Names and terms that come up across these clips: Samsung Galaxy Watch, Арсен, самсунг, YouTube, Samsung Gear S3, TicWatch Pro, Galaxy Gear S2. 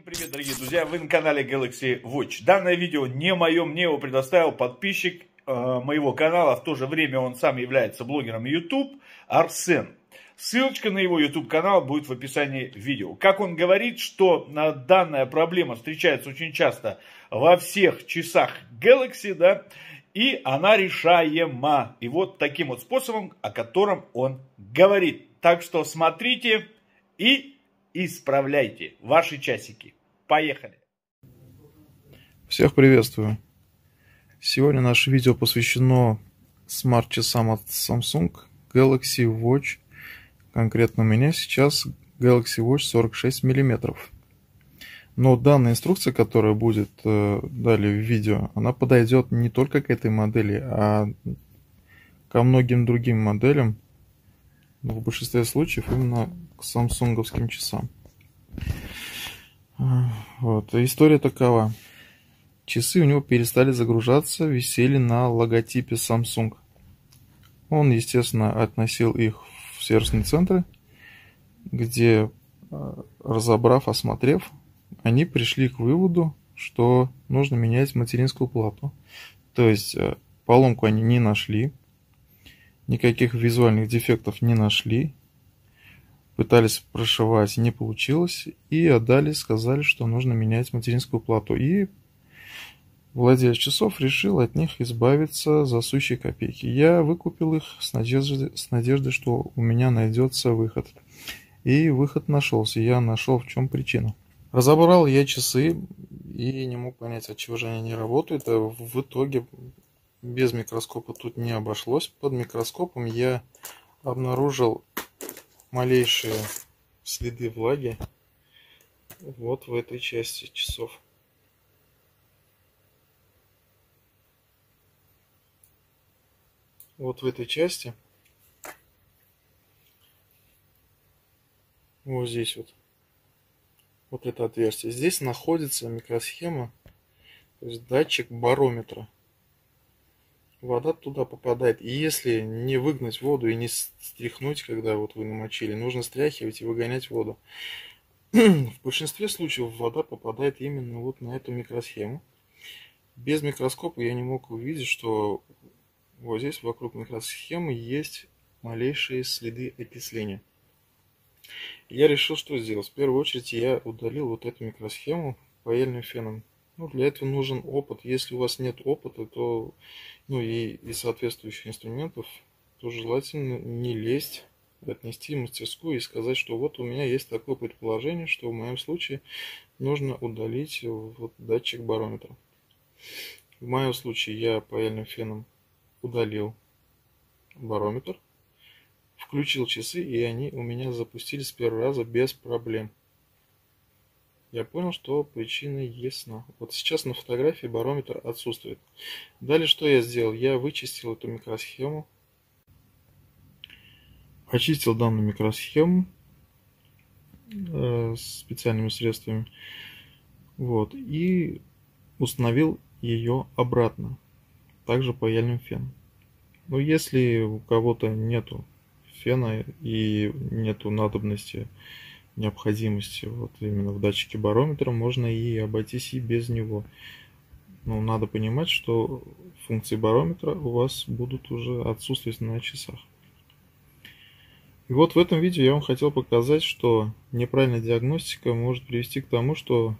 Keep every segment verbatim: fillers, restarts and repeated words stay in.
Всем привет, дорогие друзья, вы на канале Galaxy Watch. Данное видео не мое, мне его предоставил подписчик э, моего канала, в то же время он сам является блогером YouTube, Арсен. Ссылочка на его YouTube канал будет в описании видео. Как он говорит, что данная проблема встречается очень часто во всех часах Galaxy, да, и она решаема. И вот таким вот способом, о котором он говорит. Так что смотрите и исправляйте ваши часики. Поехали! Всех приветствую! Сегодня наше видео посвящено смарт-часам от Samsung Galaxy Watch. Конкретно у меня сейчас Galaxy Watch сорок шесть миллиметров. Но данная инструкция, которая будет э, далее в видео, она подойдет не только к этой модели, а ко многим другим моделям. Но в большинстве случаев именно к самсунговским часам. Вот. История такова. Часы у него перестали загружаться, висели на логотипе Samsung. Он, естественно, относил их в сервисные центры, где, разобрав, осмотрев, они пришли к выводу, что нужно менять материнскую плату. То есть поломку они не нашли. Никаких визуальных дефектов не нашли. Пытались прошивать, не получилось. И отдали, сказали, что нужно менять материнскую плату. И владелец часов решил от них избавиться за сущие копейки. Я выкупил их с надеждой, с надеждой, что у меня найдется выход. И выход нашелся. Я нашел, в чем причина. Разобрал я часы и не мог понять, отчего же они не работают. А в итоге... без микроскопа тут не обошлось. Под микроскопом я обнаружил малейшие следы влаги вот в этой части часов. Вот в этой части. Вот здесь вот. Вот это отверстие. Здесь находится микросхема, то есть датчик барометра. Вода туда попадает. И если не выгнать воду и не стряхнуть, когда вот вы намочили, нужно стряхивать и выгонять воду. В большинстве случаев вода попадает именно вот на эту микросхему. Без микроскопа я не мог увидеть, что вот здесь вокруг микросхемы есть малейшие следы окисления. Я решил, что сделать. В первую очередь я удалил вот эту микросхему паяльным феном. Ну, для этого нужен опыт. Если у вас нет опыта, то ну и, и соответствующих инструментов, то желательно не лезть, отнести в мастерскую и сказать, что вот у меня есть такое предположение, что в моем случае нужно удалить вот датчик барометра. В моем случае я паяльным феном удалил барометр, включил часы, и они у меня запустились с первого раза без проблем. Я понял, что причина ясна. Вот сейчас на фотографии барометр отсутствует. Далее что я сделал? Я вычистил эту микросхему. Очистил данную микросхему э, специальными средствами. Вот. И установил ее обратно. Также паяльным феном. Но если у кого-то нету фена и нету надобности, необходимости вот именно в датчике барометра, можно и обойтись и без него. Но надо понимать, что функции барометра у вас будут уже отсутствовать на часах. И вот в этом видео я вам хотел показать, что неправильная диагностика может привести к тому, что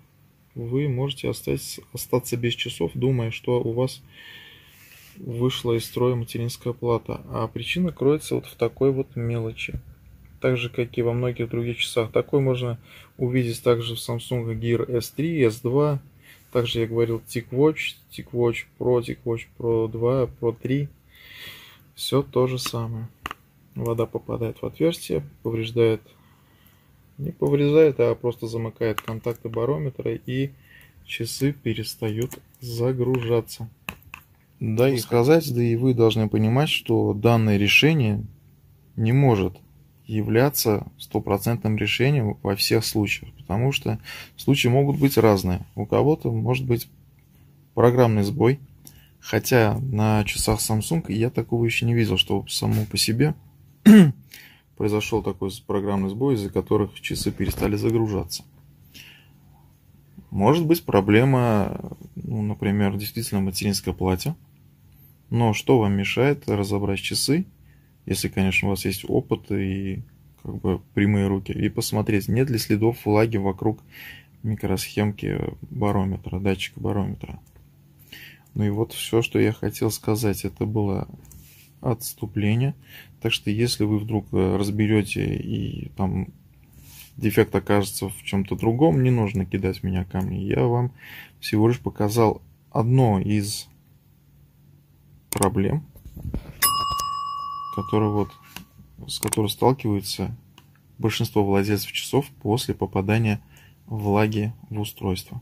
вы можете остаться, остаться без часов, думая, что у вас вышла из строя материнская плата. А причина кроется вот в такой вот мелочи. Так же, как и во многих других часах. Такой можно увидеть также в Samsung Gear эс три, эс два. Также я говорил TicWatch, TicWatch Pro, TicWatch Pro два, Pro три. Все то же самое. Вода попадает в отверстие, повреждает, не повреждает, а просто замыкает контакты барометра, и часы перестают загружаться. Да и сказать, да и вы должны понимать, что данное решение не может являться стопроцентным решением во всех случаях, потому что случаи могут быть разные. У кого-то может быть программный сбой, хотя на часах Samsung я такого еще не видел, что само по себе произошел такой программный сбой, из-за которых часы перестали загружаться. Может быть проблема, ну, например, действительно в материнской плате. Но что вам мешает разобрать часы, если, конечно, у вас есть опыт и как бы прямые руки, и посмотреть, нет ли следов влаги вокруг микросхемки барометра, датчика барометра. Ну и вот все, что я хотел сказать, это было отступление. Так что если вы вдруг разберете и там дефект окажется в чем-то другом, не нужно кидать в меня камни. Я вам всего лишь показал одно из проблем, которые вот, с которой сталкиваются большинство владельцев часов после попадания влаги в устройство.